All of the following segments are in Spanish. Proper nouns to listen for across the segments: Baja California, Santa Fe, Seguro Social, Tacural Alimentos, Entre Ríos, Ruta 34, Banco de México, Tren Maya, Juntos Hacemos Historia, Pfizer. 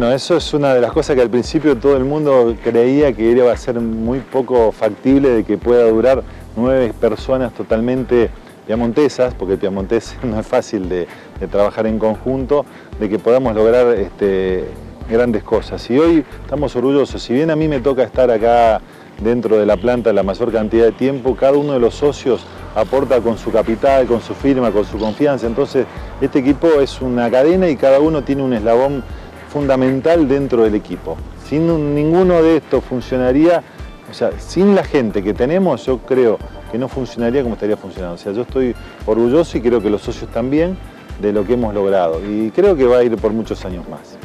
Bueno, eso es una de las cosas que al principio todo el mundo creía que iba a ser muy poco factible, de que pueda durar 9 personas totalmente piamontesas, porque el piamontés no es fácil de trabajar en conjunto, de que podamos lograr grandes cosas. Y hoy estamos orgullosos. Si bien a mí me toca estar acá dentro de la planta la mayor cantidad de tiempo, cada uno de los socios aporta con su capital, con su firma, con su confianza. Entonces, este equipo es una cadena y cada uno tiene un eslabón fundamental dentro del equipo. Sin ninguno de estos funcionaría, o sea, sin la gente que tenemos, yo creo que no funcionaría como estaría funcionando. O sea, yo estoy orgulloso y creo que los socios también de lo que hemos logrado. Y creo que va a ir por muchos años más.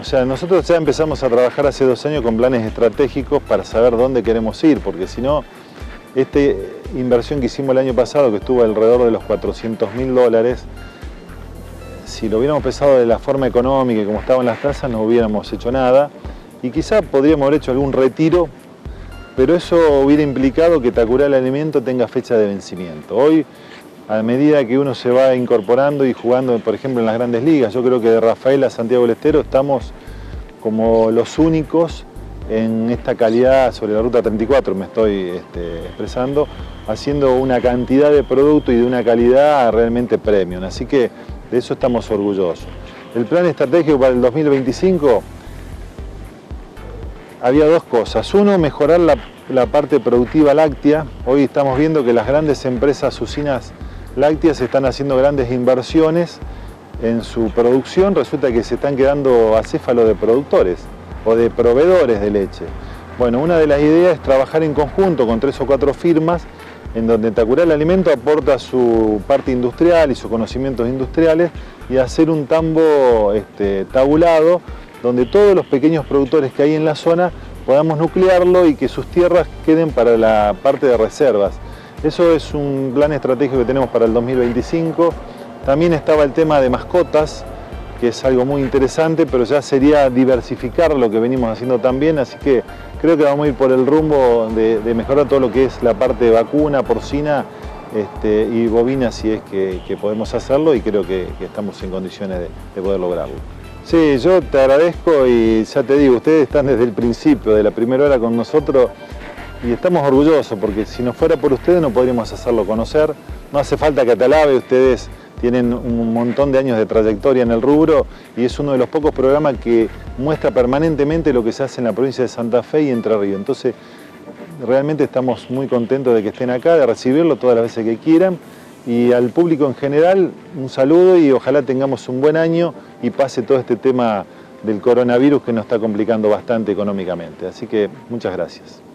O sea, nosotros ya empezamos a trabajar hace 2 años con planes estratégicos para saber dónde queremos ir, porque si no, esta inversión que hicimos el año pasado, que estuvo alrededor de los $400.000, si lo hubiéramos pensado de la forma económica y como estaban las tasas, no hubiéramos hecho nada. Y quizá podríamos haber hecho algún retiro, pero eso hubiera implicado que Tacural Alimentos tenga fecha de vencimiento. Hoy, a medida que uno se va incorporando y jugando, por ejemplo, en las grandes ligas, yo creo que de Rafael a Santiago del Estero estamos como los únicos en esta calidad sobre la Ruta 34, me estoy expresando, haciendo una cantidad de producto y de una calidad realmente premium. Así que de eso estamos orgullosos. El plan estratégico para el 2025 había 2 cosas. Uno, mejorar la parte productiva láctea. Hoy estamos viendo que las grandes empresas usinas lácteas están haciendo grandes inversiones en su producción, resulta que se están quedando acéfalos de productores o de proveedores de leche. Bueno, una de las ideas es trabajar en conjunto con 3 o 4 firmas en donde Tacural Alimentos aporta su parte industrial y sus conocimientos industriales y hacer un tambo tabulado donde todos los pequeños productores que hay en la zona podamos nuclearlo y que sus tierras queden para la parte de reservas. Eso es un plan estratégico que tenemos para el 2025. También estaba el tema de mascotas, que es algo muy interesante, pero ya sería diversificar lo que venimos haciendo también, así que creo que vamos a ir por el rumbo de mejorar todo lo que es la parte de vacuna, porcina y bovina, si es que podemos hacerlo, y creo que estamos en condiciones de poder lograrlo. Sí, yo te agradezco y ya te digo, ustedes están desde el principio, de la primera hora con nosotros, y estamos orgullosos porque si no fuera por ustedes no podríamos hacerlo conocer. No hace falta que te alabe, ustedes tienen un montón de años de trayectoria en el rubro y es uno de los pocos programas que muestra permanentemente lo que se hace en la provincia de Santa Fe y Entre Ríos. Entonces, realmente estamos muy contentos de que estén acá, de recibirlo todas las veces que quieran. Y al público en general, un saludo y ojalá tengamos un buen año y pase todo este tema del coronavirus que nos está complicando bastante económicamente. Así que muchas gracias.